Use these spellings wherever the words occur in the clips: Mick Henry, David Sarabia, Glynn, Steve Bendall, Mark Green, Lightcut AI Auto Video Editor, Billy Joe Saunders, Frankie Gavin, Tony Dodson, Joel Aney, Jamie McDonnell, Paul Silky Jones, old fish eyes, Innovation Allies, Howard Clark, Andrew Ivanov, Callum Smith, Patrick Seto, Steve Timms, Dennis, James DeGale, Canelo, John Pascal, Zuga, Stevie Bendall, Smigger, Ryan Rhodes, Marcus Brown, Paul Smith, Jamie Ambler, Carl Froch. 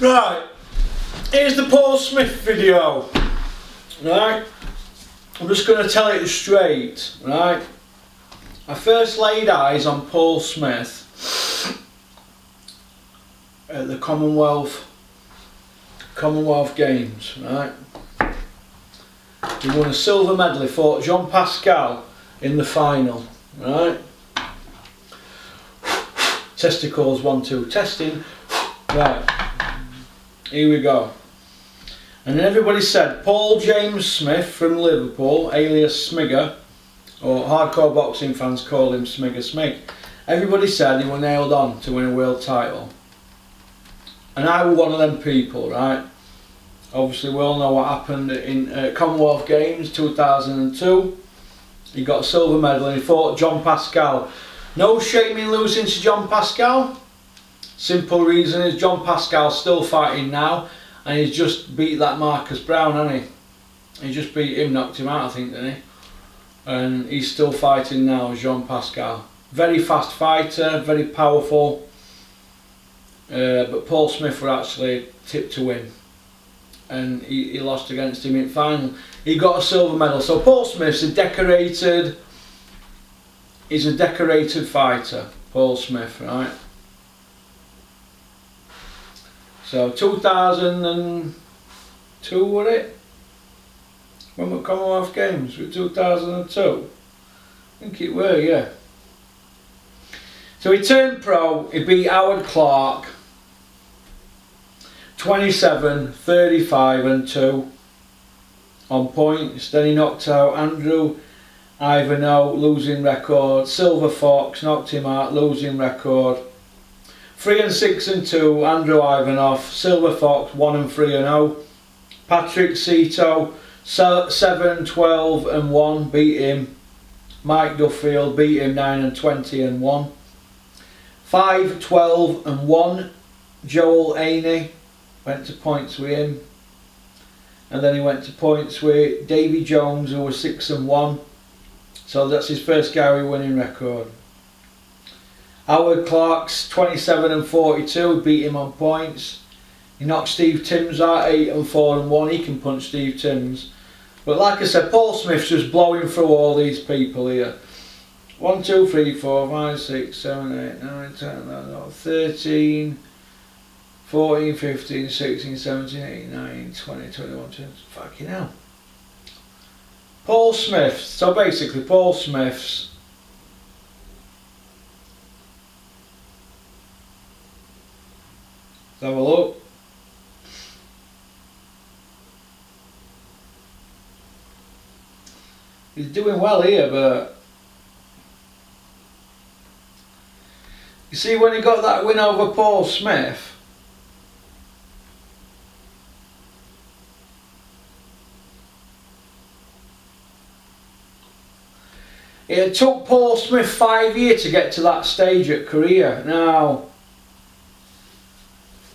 Right, here's the Paul Smith video. Right, I'm just going to tell it straight. Right, I first laid eyes on Paul Smith at the Commonwealth Games. Right, he won a silver medal. He fought John Pascal in the final. Right, testicles 1-2 testing. Right. Here we go. And everybody said Paul James Smith from Liverpool, alias Smigger, or hardcore boxing fans call him Smigger Smig. Everybody said he was nailed on to win a world title. And I was one of them people, right? Obviously we all know what happened in Commonwealth Games 2002. He got a silver medal and he fought John Pascal. No shame in losing to John Pascal. Simple reason is John Pascal's still fighting now, and he's just beat that Marcus Brown, hasn't he? He just beat him, knocked him out, I think, didn't he? And he's still fighting now, Jean Pascal. Very fast fighter, very powerful. But Paul Smith were actually tipped to win, and he lost against him in final. He got a silver medal. So Paul Smith's a decorated. He's a decorated fighter, Paul Smith, right? So 2002 was it? When were Commonwealth Games? Was it 2002? I think it were, yeah. So he turned pro, he beat Howard Clark 27-35-2 on points. Then he knocked out Andrew Ivanov, losing record. Silver Fox, knocked him out, losing record. 3-6-2, Andrew Ivanov. Silver Fox, 1-3-0. Patrick Seto, 7-12-1, beat him. Mike Duffield beat him, 9-20-1. 5-12-1, Joel Aney, went to points with him. And then he went to points with Davy Jones, who was 6-1. So that's his first Gary winning record. Howard Clark's 27-42, beat him on points. He knocked Steve Timms out, 8-4-1. He can punch Steve Timms. But like I said, Paul Smith's just blowing through all these people here. 1, 2, 3, 4, 5, 6, 7, 8, 9, 10, 11, 12, 13, 14, 15, 16, 17, 18, 19, 20, 21, 22. Fucking hell. Paul Smith. So basically, Paul Smith's let's have a look. He's doing well here, but you see when he got that win over Paul Smith, it took Paul Smith 5 years to get to that stage at career. Now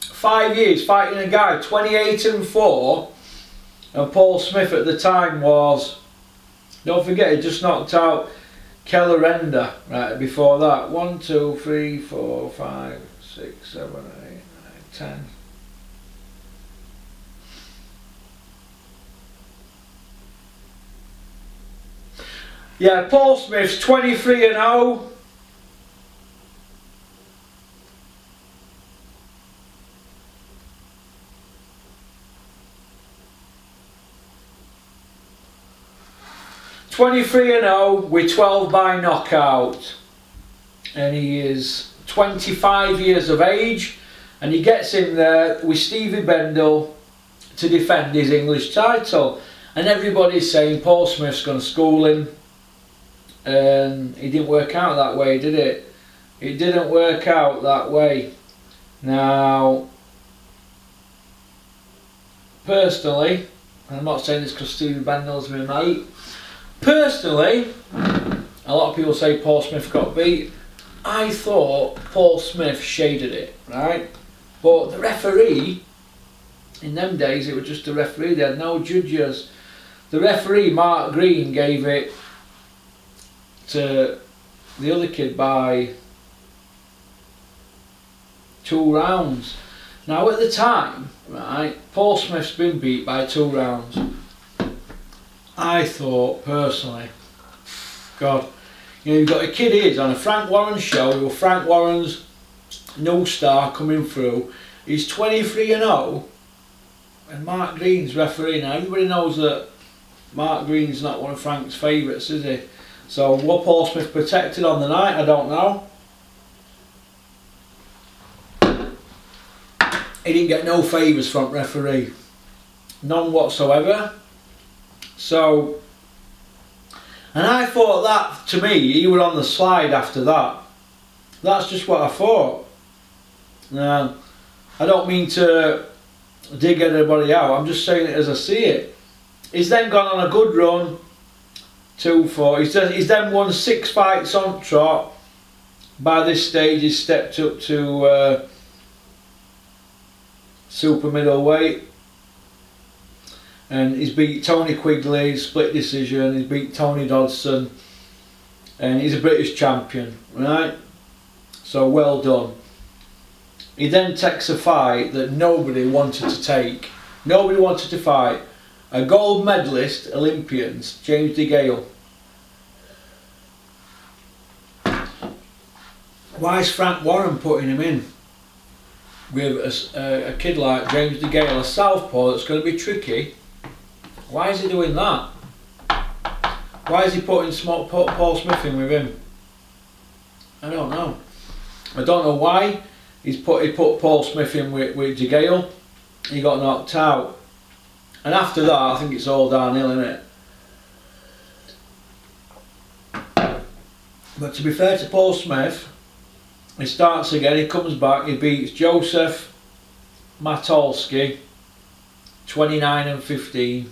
5 years fighting a guy 28-4, and Paul Smith at the time was, don't forget, he just knocked out Kellerenda right before that. 1, 2, 3, 4, 5, 6, 7, 8, 9, 10. Yeah, Paul Smith's 23-0. With 12 by knockout, and he is 25 years of age, and he gets in there with Stevie Bendall to defend his English title, and everybody's saying Paul Smith's going to school him, and it didn't work out that way, did it? It didn't work out that way. Now personally, and I'm not saying this because Stevie Bendall's my mate, personally, a lot of people say Paul Smith got beat. I thought Paul Smith shaded it, right? But the referee, in them days it was just the referee, they had no judges. The referee, Mark Green, gave it to the other kid by 2 rounds. Now at the time, right, Paul Smith's been beat by 2 rounds. I thought personally, God, you know, you've got a kid here, he's on a Frank Warren show, you're Frank Warren's new star coming through. He's 23-0 and Mark Green's referee. Now everybody knows that Mark Green's not one of Frank's favourites, is he? So what Paul Smith protected on the night, I don't know. He didn't get no favours from referee, none whatsoever. So, and I thought that, to me, he were on the slide after that. That's just what I thought. Now, I don't mean to dig anybody out, I'm just saying it as I see it. He's then gone on a good run, 2-4. He's then won 6 fights on trot. By this stage, he's stepped up to super middleweight, and he's beat Tony Quigley, split decision. He's beat Tony Dodson, and he's a British champion, right? So well done. He then takes a fight that nobody wanted to take, nobody wanted to fight. A gold medalist, Olympians, James DeGale. Why is Frank Warren putting him in with a kid like James DeGale, a southpaw that's going to be tricky? Why is he doing that? Why is he putting Paul Smith in with him? I don't know. I don't know why he put Paul Smith in with DeGale. He got knocked out. And after that, I think it's all downhill, isn't it? But to be fair to Paul Smith, he starts again, he comes back, he beats Joseph Matolsky, 29-15.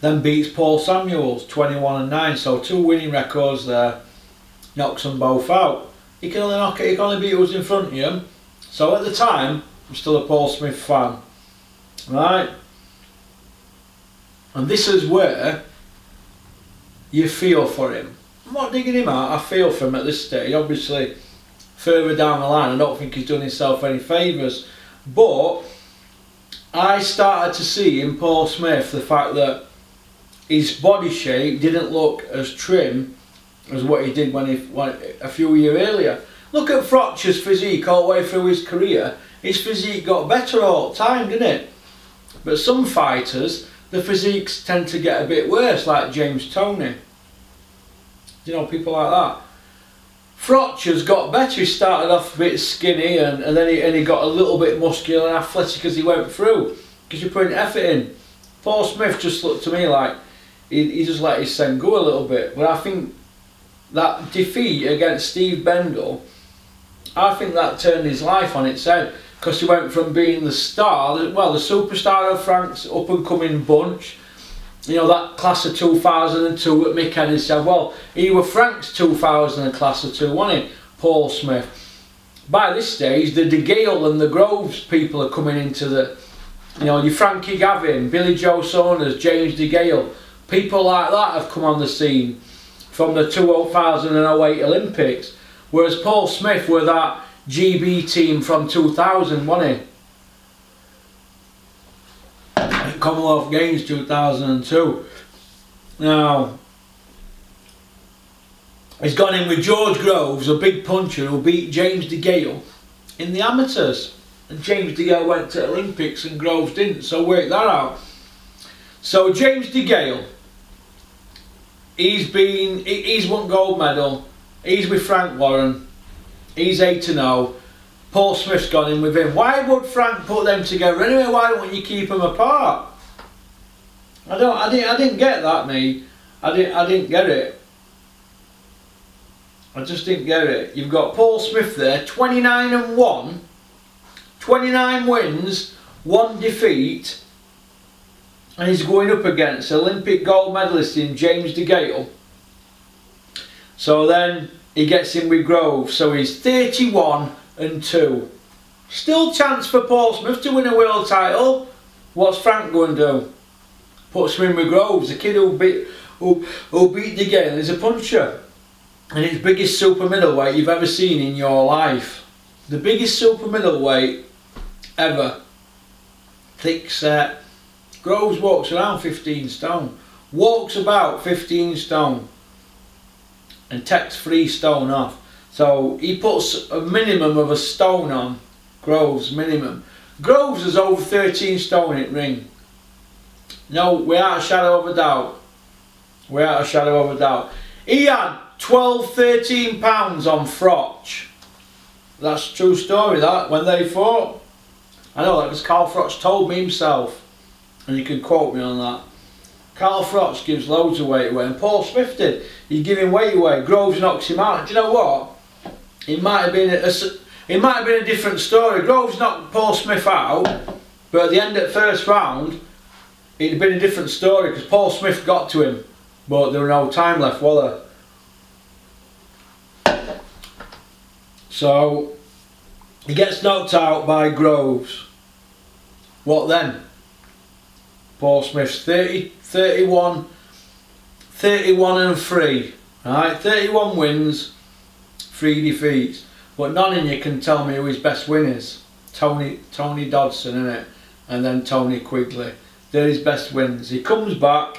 Then beats Paul Samuels, 21-9. So 2 winning records there. Knocks them both out. He can only knock it, he can only beat who's in front of him. So at the time, I'm still a Paul Smith fan. Right? And this is where you feel for him. I'm not digging him out, I feel for him at this stage. Obviously, further down the line, I don't think he's done himself any favours. But I started to see in Paul Smith the fact that his body shape didn't look as trim as what he did when a few years earlier. Look at Froch's physique all the way through his career. His physique got better all the time, didn't it? But some fighters, the physiques tend to get a bit worse, like James Toney. You know, people like that. Froch has got better. He started off a bit skinny and then he got a little bit muscular and athletic as he went through, because you're putting effort in. Paul Smith just looked to me like he just let his send go a little bit. But I think that defeat against Steve Bendall, I think that turned his life on its head, because he went from being the star, well, the superstar of Frank's up and coming bunch, you know, that class of 2002 that Mick Henry said, well, he was Frank's 2000 class of 2, wasn't he, Paul Smith? By this stage, the DeGale and the Groves people are coming into the, you know, your Frankie Gavin, Billy Joe Saunders, James DeGale, people like that have come on the scene from the 2008 Olympics. Whereas Paul Smith were that GB team from 2000, wasn't he? Commonwealth Games 2002. Now, he's gone in with George Groves, a big puncher who beat James DeGale in the amateurs. And James DeGale went to Olympics and Groves didn't, so work that out. So James DeGale, he's won gold medal. He's with Frank Warren, he's 8-0, Paul Smith's gone in with him. Why would Frank put them together anyway? Why don't you keep them apart? I didn't get that, me. I didn't get it. I just didn't get it. You've got Paul Smith there, 29-1, 29 wins, 1 defeat, and he's going up against Olympic gold medalist in James DeGale. So then he gets in with Grove, so he's 31-2. Still chance for Paul Smith to win a world title. What's Frank going to do? Puts him in with Groves, the kid who beat DeGale is a puncher. And it's biggest super middleweight you've ever seen in your life. The biggest super middleweight ever. Thick set. Groves walks around 15 stone. Walks about 15 stone. And takes 3 stone off. So he puts a minimum of a stone on. Groves, minimum. Groves is over 13 stone at ring. No, without a shadow of a doubt. Without a shadow of a doubt. He had 12, 13 pounds on Froch. That's a true story, that, when they fought. I know that because Carl Froch told me himself. And you can quote me on that. Carl Froch gives loads of weight away. And Paul Smith did. He's giving weight away. Groves knocks him out. Do you know what? It might have been a different story. Groves knocked Paul Smith out. But at the end of the first round, it'd have been a different story because Paul Smith got to him. But there were no time left, was there? So, he gets knocked out by Groves. What then? Paul Smith's 31 and 3. Right? 31 wins, 3 defeats. But none of you can tell me who his best win is. Tony Dodson, innit? And then Tony Quigley. They're his best wins. He comes back.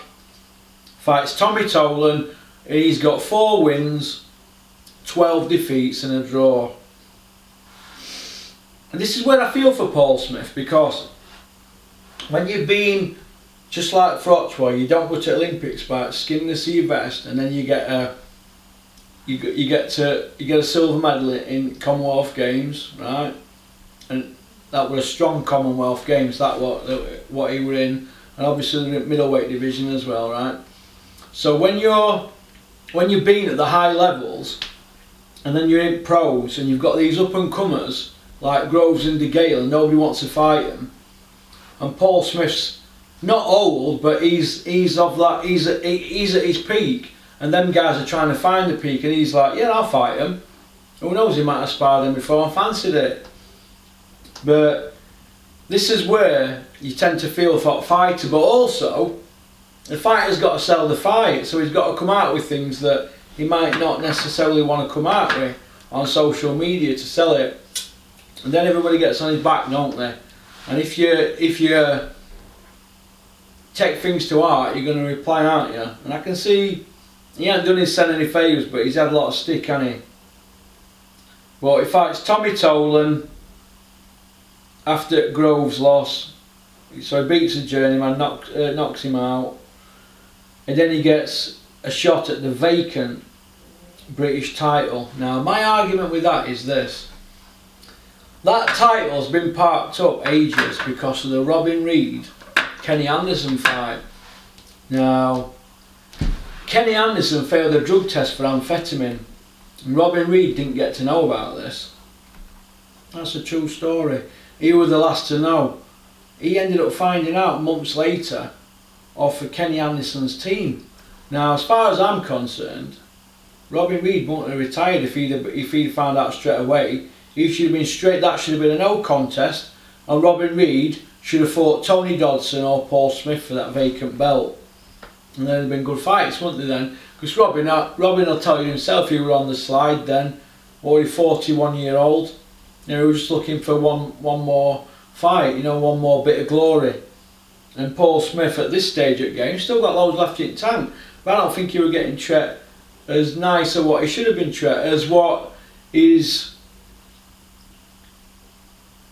Fights Tommy Tolan, he's got 4 wins, 12 defeats and a draw. And this is where I feel for Paul Smith, because when you've been just like Froch, where you don't go to Olympics by skin the sea vest, and then you get a silver medal in Commonwealth Games, right? And that was a strong Commonwealth Games, that what he was in, and obviously the middleweight division as well, right? So when you've been at the high levels and then you're in pros and you've got these up and comers like Groves and DeGale and nobody wants to fight him, and Paul Smith's not old but he's at his peak, and them guys are trying to find the peak and he's like, yeah, I'll fight him. Who knows, he might have sparred him before and fancied it. But this is where you tend to feel for a fighter, but also the fighter's got to sell the fight, so he's got to come out with things that he might not necessarily want to come out with on social media to sell it. And then everybody gets on his back, don't they? And if you take things to heart, you're going to reply, aren't you? And I can see he hasn't done himself any favours, but he's had a lot of stick, hasn't he? Well, he fights Tommy Tolan after Groves' loss. So he beats a journeyman, knocks him out. And then he gets a shot at the vacant British title. Now my argument with that is this. That title's been parked up ages because of the Robin Reid, Kenny Anderson fight. Now Kenny Anderson failed a drug test for amphetamine. And Robin Reid didn't get to know about this. That's a true story. He was the last to know. He ended up finding out months later off of Kenny Anderson's team. Now, as far as I'm concerned, Robin Reid wouldn't have retired if he'd found out straight away. He should have been straight. That should have been a no contest, and Robin Reid should have fought Tony Dodson or Paul Smith for that vacant belt. And there'd have been good fights, wouldn't there then? Because Robin will tell you himself he was on the slide then, already 41-year-old. You know, he was just looking for one more fight, you know, one more bit of glory. And Paul Smith at this stage of the game still got loads left in the tank, but I don't think he was getting treated as nice as what he should have been treated, as what his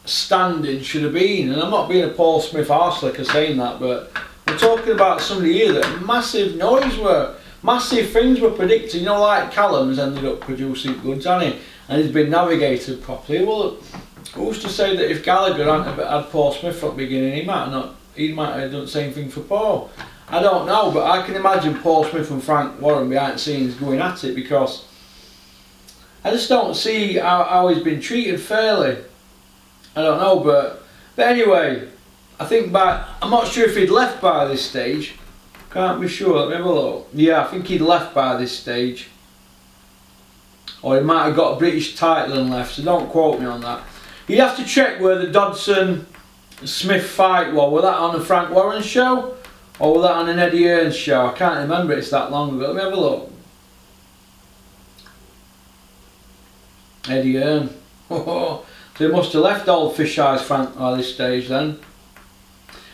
standing should have been. And I'm not being a Paul Smith arselicker saying that, but we're talking about somebody here that massive noise were, massive things were predicted, you know, like Callum's ended up producing goods, hasn't he? And he's been navigated properly. Well, who's to say that if Gallagher hadn't had Paul Smith from the beginning, he might have done the same thing for Paul? I don't know, but I can imagine Paul Smith and Frank Warren behind the scenes going at it, because I just don't see how he's been treated fairly. I don't know, but anyway, I think I'm not sure if he'd left by this stage. Can't be sure, let me have a look. Yeah, I think he'd left by this stage. Or he might have got a British title and left, so don't quote me on that. You'd have to check where the Dodson-Smith fight was. Was that on the Frank Warren show? Or was that on an Eddie Hearn show? I can't remember, it's that long ago. Let me have a look. Eddie Hearn. They must have left old fish eyes Frank by this stage then.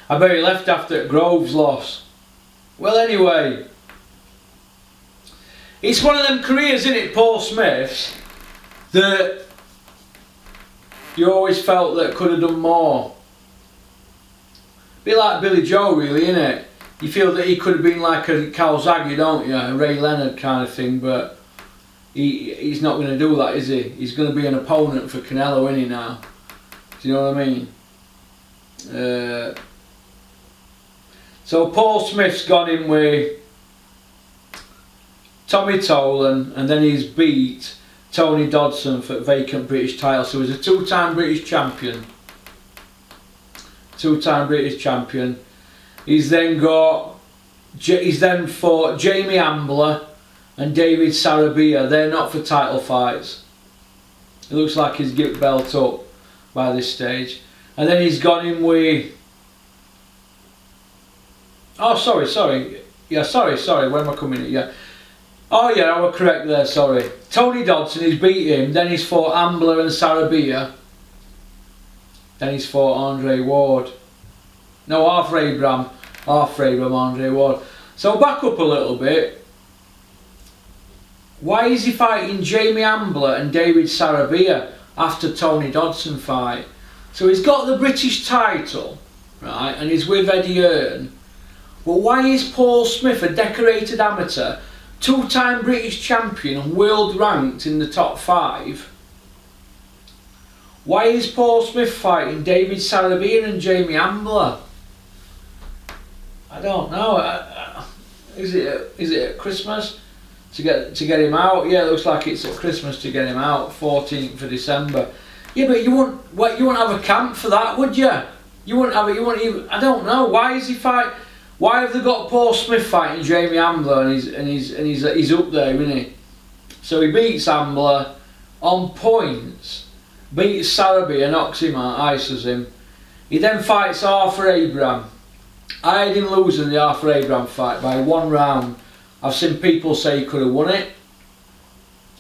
I bet he left after Groves' loss. Well, anyway. It's one of them careers, isn't it, Paul Smith's, that you always felt that could have done more. A bit like Billy Joe, really, isn't it? You feel that he could have been like a Calzaghe, don't you? A Ray Leonard kind of thing, but he's not going to do that, is he? He's going to be an opponent for Canelo, isn't he, now? Do you know what I mean? So Paul Smith's got him with Tommy Tolan, and then he's beat Tony Dodson for vacant British title. So he's a two-time British champion. Two-time British champion. He's then fought Jamie Ambler and David Sarabia. They're not for title fights. It looks like he's get belt up by this stage. And then he's gone in with... Oh, sorry. Yeah, sorry. Where am I coming in? Yeah. Oh, yeah, I was correct there, sorry. Tony Dodson, he's beat him. Then he's fought Ambler and Sarabia. Then he's fought Andre Ward. No, Arthur Abraham, Andre Ward. So back up a little bit. Why is he fighting Jamie Ambler and David Sarabia after Tony Dodson fight? So he's got the British title, right, and he's with Eddie Hearn. But why is Paul Smith, a decorated amateur, two-time British champion and world ranked in the top 5? Why is Paul Smith fighting David Sarabia and Jamie Ambler? I don't know. Is it at Christmas to get him out? Yeah, it looks like it's at Christmas to get him out, 14th of December. Yeah, but you wouldn't have a camp for that, would you? You wouldn't have it. You wouldn't even. I don't know. Why is he fight? Why have they got Paul Smith fighting Jamie Ambler, and he's up there, isn't he? So he beats Ambler on points. Beats Sarabia, knocks him out, ices him. He then fights Arthur Abraham. I had him losing the Arthur Abraham fight by 1 round. I've seen people say he could have won it.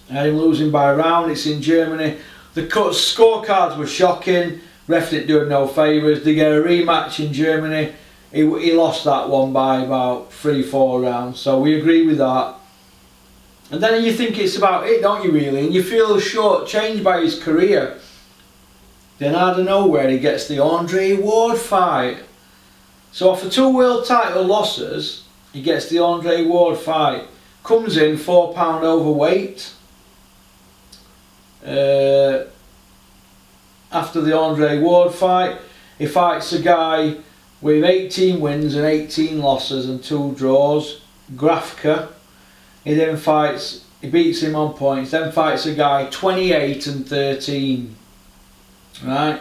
I had him losing by 1 round. It's in Germany. The scorecards were shocking. Ref didn't do him no favours. They get a rematch in Germany. He lost that one by about 3-4 rounds. So we agree with that. And then you think it's about it, don't you, really? And you feel short-changed by his career. Then out of nowhere he gets the Andre Ward fight. So after 2 world title losses, he gets the Andre Ward fight. Comes in 4 pound overweight. After the Andre Ward fight, he fights a guy with 18 wins and 18 losses and 2 draws, Grafka. He then fights, he beats him on points, then fights a guy 28 and 13, right?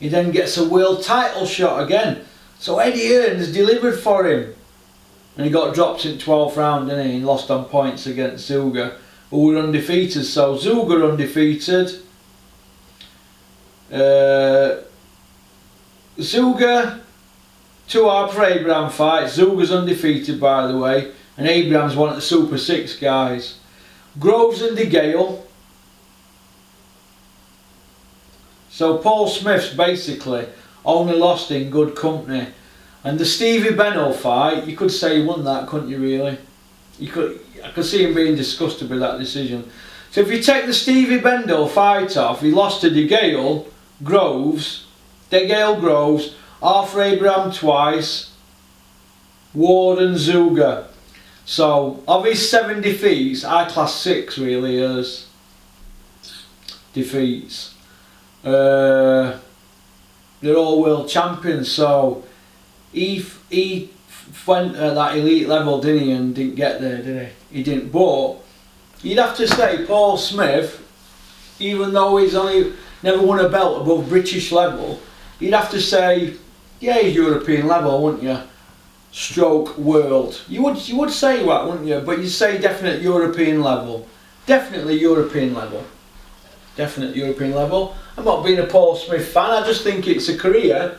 He then gets a world title shot again. So Eddie Hearn has delivered for him. And he got dropped in 12th round, didn't he? He lost on points against Zuga, who were undefeated. So Zuga undefeated. Zuga, 2 Arthur Abraham fights. Zuga's undefeated, by the way. And Abraham's one of the Super 6 guys. Groves and DeGale. So Paul Smith's basically only lost in good company. And the Stevie Bendall fight, you could say he won that, couldn't you, really? I could see him being disgusted with that decision. So if you take the Stevie Bendall fight off, he lost to DeGale, Groves, Arthur Abraham twice, Ward and Zuga. So, of his 7 defeats, I class 6 really as defeats. They're all world champions, so he went at that elite level, didn't he, and didn't get there, did he? He didn't, but you'd have to say Paul Smith, even though he's only never won a belt above British level, you'd have to say, yeah, he's European level, wouldn't you? Stroke world. You would say that, wouldn't you? But you'd say definite European level. Definitely European level. Definite European level. I'm not being a Paul Smith fan, I just think it's a career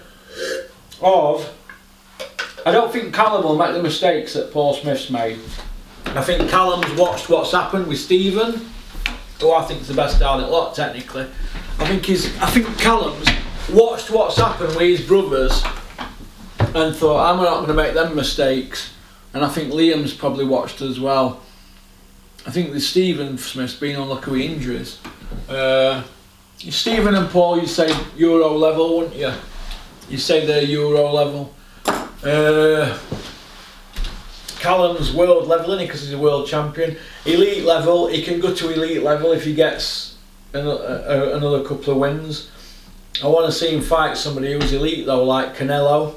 of... I don't think Callum will make the mistakes that Paul Smith's made. I think Callum's watched what's happened with Stephen. who I think is the best down at lot technically. I think Callum's watched what's happened with his brothers and thought, I'm not going to make them mistakes. And I think Liam's probably watched as well. I think with Stephen Smith's been unlucky with injuries. Stephen and Paul, you say Euro level, wouldn't you? You say they're Euro level. Callum's world level, isn't he? Because he's a world champion. Elite level, he can go to elite level if he gets another couple of wins. I want to see him fight somebody who's elite though, like Canelo.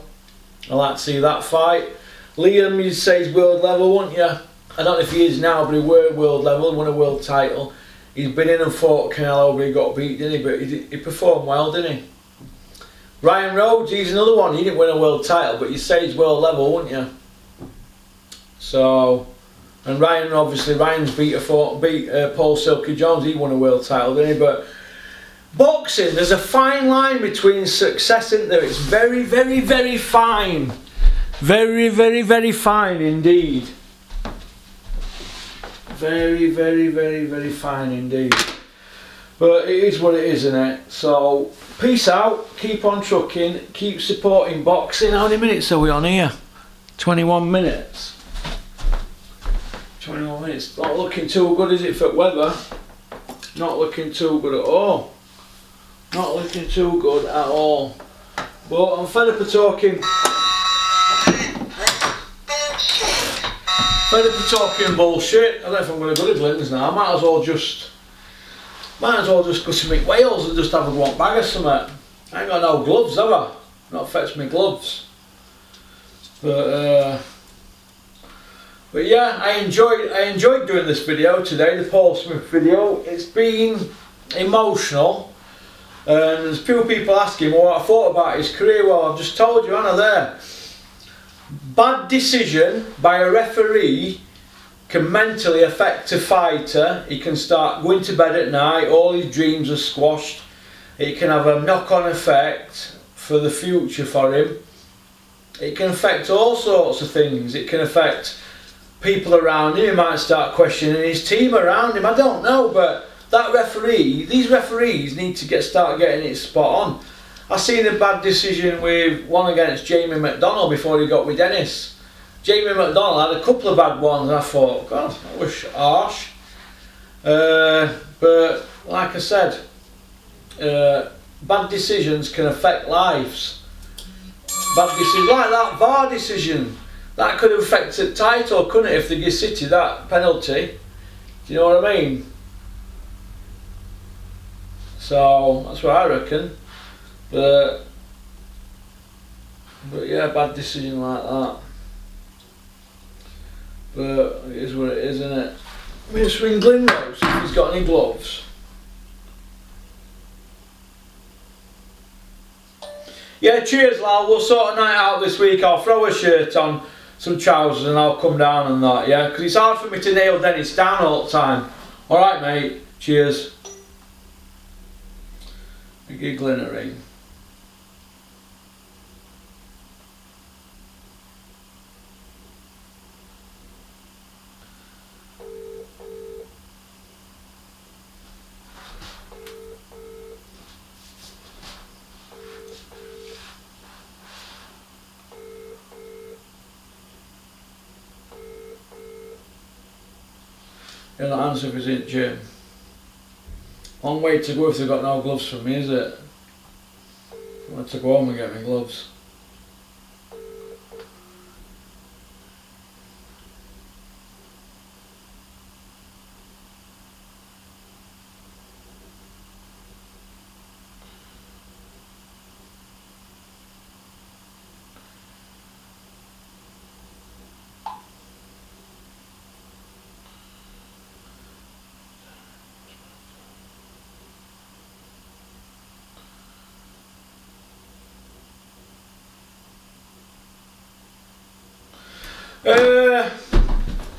I like to see that fight. Liam, you'd say he's world level, wouldn't you? I don't know if he is now, but he were world level, won a world title. He's been in and fought Canelo, but he got beat, didn't he? But he performed well, didn't he? Ryan Rhodes, he's another one. He didn't win a world title, but you say he's world level, wouldn't you? So, and Ryan, obviously, Ryan's beat Paul Silky Jones. He won a world title, didn't he? But boxing, there's a fine line between success, isn't there? It's very, very, very fine. Very, very, very fine indeed. Very, very, very, very fine indeed. But it is what it is, isn't it? So, peace out. Keep on trucking. Keep supporting boxing. How many minutes are we on here? 21 minutes. 21 minutes. Not looking too good, is it, for weather? Not looking too good at all. Not looking too good at all. But I'm fed up of talking. Fed up of talking bullshit. I don't know if I'm going to go to Glenn's now. I might as well just go to McWales and just have a one bag or something. I ain't got no gloves, have I? Not fetched me gloves. But yeah, I enjoyed doing this video today, the Paul Smith video. It's been emotional. And there's a few people asking what I thought about his career. Well, I've just told you, Anna, there. Bad decision by a referee can mentally affect a fighter. He can start going to bed at night, all his dreams are squashed. It can have a knock-on effect for the future for him. It can affect all sorts of things. It can affect people around him. He might start questioning his team around him. I don't know, but that referee, these referees need to start getting it spot on. I seen a bad decision with one against Jamie McDonnell before he got with Dennis. Jamie McDonnell had a couple of bad ones and I thought, God, that was harsh. But like I said, bad decisions can affect lives. Bad decisions, like that VAR decision, that could have affected title, couldn't it, if they give City that penalty? Do you know what I mean? So that's what I reckon. But yeah, bad decision like that. But it is what it is, isn't it? We'll swing Glynn though, see if he's got any gloves. Yeah, cheers lad, we'll sort a night out this week. I'll throw a shirt on, some trousers and I'll come down and that, yeah? Because it's hard for me to nail Dennis down all the time. Alright mate, cheers. I'll give Glynn a ring. He'll not answer if he's in the gym. Long way to go if they've got no gloves for me, is it? I'm going to go home and get my gloves.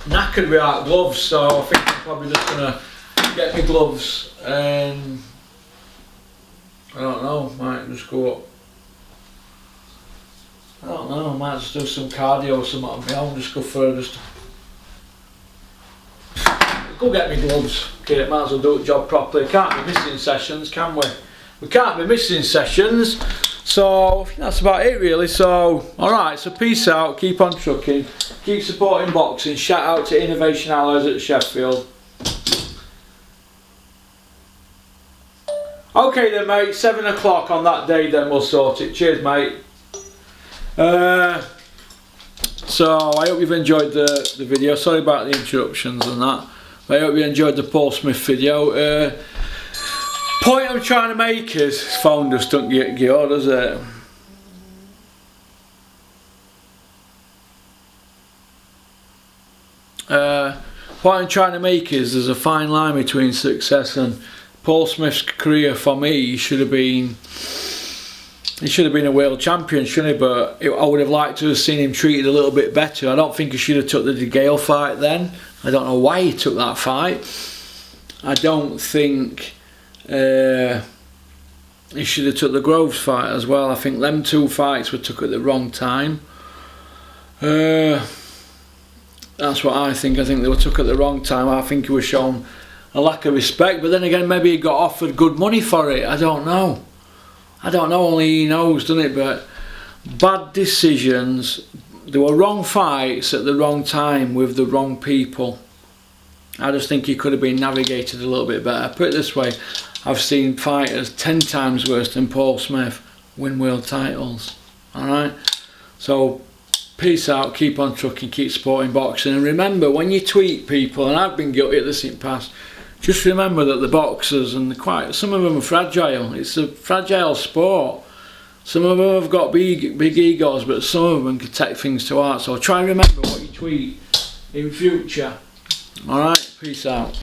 Knackered without gloves, so I think I'm probably just gonna get my gloves and I don't know, might just go up. I don't know, might just do some cardio or something on my own, just go further. go get me gloves. Okay, might as well do the job properly. Can't be missing sessions, can we? We can't be missing sessions. So I think that's about it really. So alright, so peace out, keep on trucking, keep supporting boxing, shout out to Innovation Allies at Sheffield. Okay then mate, 7 o'clock on that day then we'll sort it. Cheers mate. So I hope you've enjoyed the video. Sorry about the interruptions and that. But I hope you enjoyed the Paul Smith video. Point I'm trying to make is his phone just don't get geared, does it? What I'm trying to make is there's a fine line between success and Paul Smith's career. For me, he should have been a world champion, shouldn't he? But I would have liked to have seen him treated a little bit better. I don't think he should have took the DeGale fight then. I don't know why he took that fight. I don't think he should have took the Groves fight as well. I think them two fights were took at the wrong time. That's what I think. I think they were took at the wrong time. I think he was shown a lack of respect, but then again maybe he got offered good money for it. I don't know. I don't know, only he knows, doesn't it? But bad decisions, there were wrong fights at the wrong time with the wrong people. I just think he could have been navigated a little bit better. Put it this way, I've seen fighters 10 times worse than Paul Smith win world titles. Alright? So, peace out, keep on trucking, keep supporting boxing. And remember, when you tweet people, and I've been guilty of this in the past, just remember that the boxers and some of them are fragile. It's a fragile sport. Some of them have got big egos, but some of them can take things to heart. So try and remember what you tweet in future. All right, peace out.